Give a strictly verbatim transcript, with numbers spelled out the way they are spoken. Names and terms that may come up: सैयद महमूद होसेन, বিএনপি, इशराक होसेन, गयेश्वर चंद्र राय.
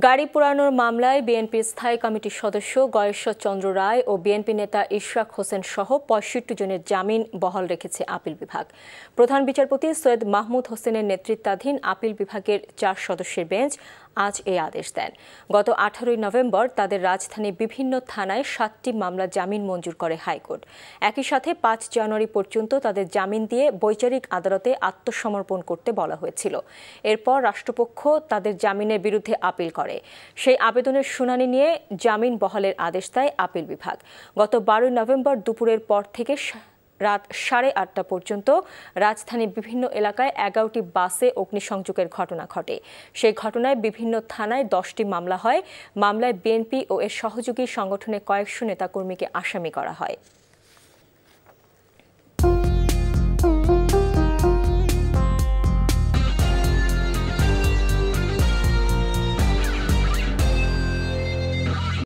गाड़ी पुरानोर मामलाय बीएनपी स्थायी कमिटी सदस्य गयेश्वर चंद्र राय और बीएनपी नेता इशराक होसेन सह पঁয়ষট্টি जनेर जामिन बहाल रेखेছে आपिल विभाग। प्रधान विचारपति सैयद महमूद होसेनेर नेतृत्वाधीन आपिल विभागेर चार सदस्येर बेंच आज ए आदेश देन। गत আঠারোই नवेम्बर तादेर राजधानीर विभिन्न थानाय सातटी मामला जामिन मंजूर करे हाईकोर्ट। एकई साथे पाँच जानुआरी पर्यन्त तादेर जामिन दिए वैचारिक आदालते आत्मसमर्पण करते बला हयेछिलो। एरपर राष्ट्रपक्ष तादेर जामिनेर बिरुद्धे आपिल করে। সেই আবেদনের শুনানি নিয়ে জামিন বহালের আদেশ দেয় আপিল বিভাগ। গত বারোই নভেম্বর দুপুরের পর থেকে রাত সাড়ে আটটা পর্যন্ত রাজধানীর বিভিন্ন এলাকায় এগারোটি বাসে অগ্নিসংযোগের ঘটনা ঘটে। সেই ঘটনায় বিভিন্ন থানায় দশটি মামলা হয়। মামলায় বিএনপি ও এর সহযোগী সংগঠনের কয়েকশো নেতাকর্মীকে আসামি করা হয়।